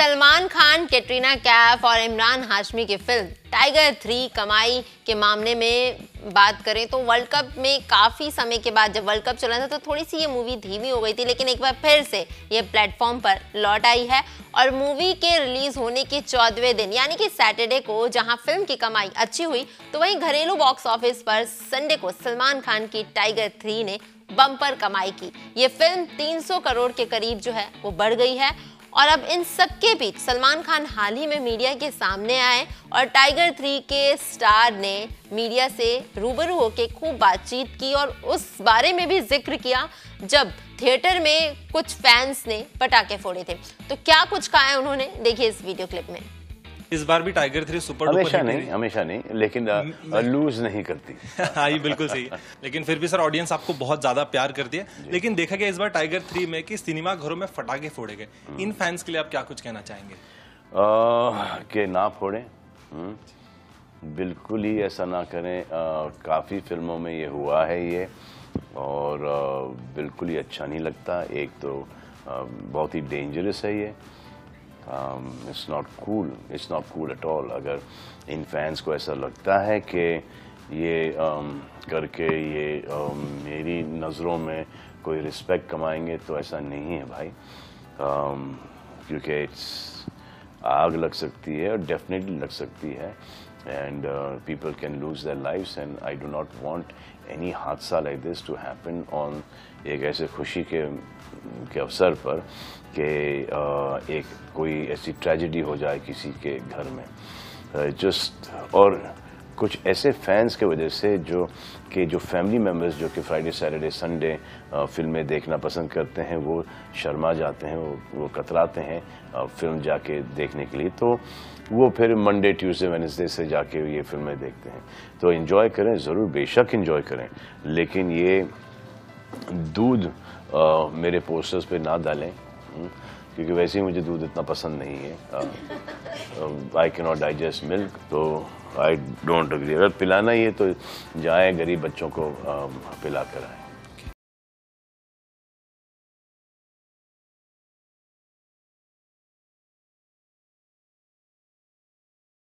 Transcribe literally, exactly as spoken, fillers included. सलमान खान, कैटरीना कैफ और इमरान हाशमी की film tiger three कमाई के मामले में बात करें तो वर्ल्ड कप में काफ़ी समय के बाद जब वर्ल्ड कप चला था तो थोड़ी सी ये मूवी धीमी हो गई थी, लेकिन एक बार फिर से ये प्लेटफॉर्म पर लौट आई है। और मूवी के रिलीज़ होने के चौदहवें दिन यानी कि सैटरडे को जहां फिल्म की कमाई अच्छी हुई, तो वहीं घरेलू बॉक्स ऑफिस पर संडे को सलमान खान की टाइगर थ्री ने बम्पर कमाई की। ये फिल्म तीन सौ करोड़ के करीब जो है वो बढ़ गई है। और अब इन सबके बीच सलमान खान हाल ही में मीडिया के सामने आए और टाइगर थ्री के स्टार ने मीडिया से रूबरू होकर खूब बातचीत की और उस बारे में भी जिक्र किया जब थिएटर में कुछ फैंस ने पटाखे फोड़े थे। तो क्या कुछ कहा है उन्होंने, देखिए इस वीडियो क्लिप में। इस बार भी टाइगर थ्री सुपर हमेशा नहीं हमेशा नहीं लेकिन लूज नहीं करती। हाँ ये बिल्कुल सही है, लेकिन फिर भी सर ऑडियंस आपको बहुत ज्यादा प्यार करती है। लेकिन देखा गया इस बार टाइगर थ्री में कि सिनेमा घरों में फटाके फोड़े गए, इन फैंस के लिए आप क्या कुछ कहना चाहेंगे? आ, के ना फोड़े, बिल्कुल ही ऐसा ना करें। आ, काफी फिल्मों में ये हुआ है ये और आ, बिल्कुल ही अच्छा नहीं लगता। एक तो आ, बहुत ही डेंजरस है ये। It's not cool, it's not cool at all. अगर इन फैंस को ऐसा लगता है कि ये um, करके ये um, मेरी नज़रों में कोई रिस्पेक्ट कमाएंगे तो ऐसा नहीं है भाई, um, क्योंकि इट्स आग लग सकती है और डेफिनेटली लग सकती है। And people can lose their lives and I do not want any हादसा like this to happen on एक ऐसे खुशी के के अवसर पर कि uh, एक कोई ऐसी ट्रेजेडी हो जाए किसी के घर में जस्ट uh, और कुछ ऐसे फैंस के वजह से जो कि जो फैमिली मेम्बर्स जो कि फ्राइडे सैटरडे संडे फिल्में देखना पसंद करते हैं वो शर्मा जाते हैं, वो वो कतराते हैं फिल्म जाके देखने के लिए, तो वो फिर मंडे ट्यूसडे वेडनेसडे से जाके ये फिल्में देखते हैं। तो एंजॉय करें ज़रूर, बेशक एंजॉय करें, लेकिन ये दूध आ, मेरे पोस्टर्स पे ना डालें क्योंकि वैसे ही मुझे दूध इतना पसंद नहीं है। I can not digest milk, तो आई डोंट अग्री। अगर पिलाना ही है तो जाए गरीब बच्चों को uh, पिला कर आए।